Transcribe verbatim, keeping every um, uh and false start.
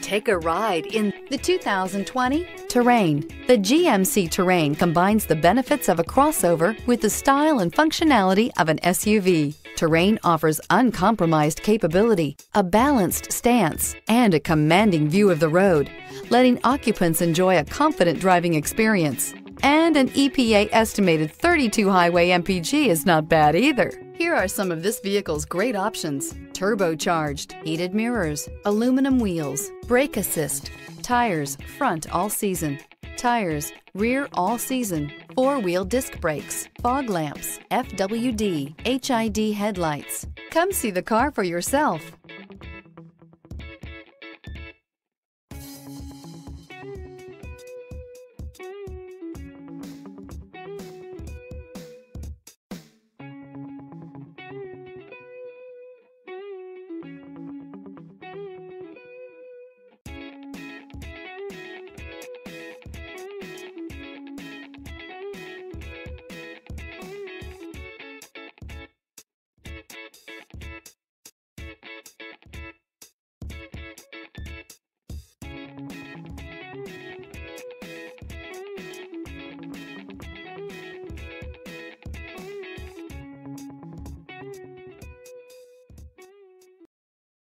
Take a ride in the two thousand twenty Terrain. The G M C Terrain combines the benefits of a crossover with the style and functionality of an S U V. Terrain offers uncompromised capability, a balanced stance, and a commanding view of the road, letting occupants enjoy a confident driving experience. And an E P A estimated thirty-two highway M P G is not bad either. Here are some of this vehicle's great options: turbocharged, heated mirrors, aluminum wheels, brake assist, tires front all season, tires rear all season, four-wheel disc brakes, fog lamps, F W D, H I D headlights. Come see the car for yourself.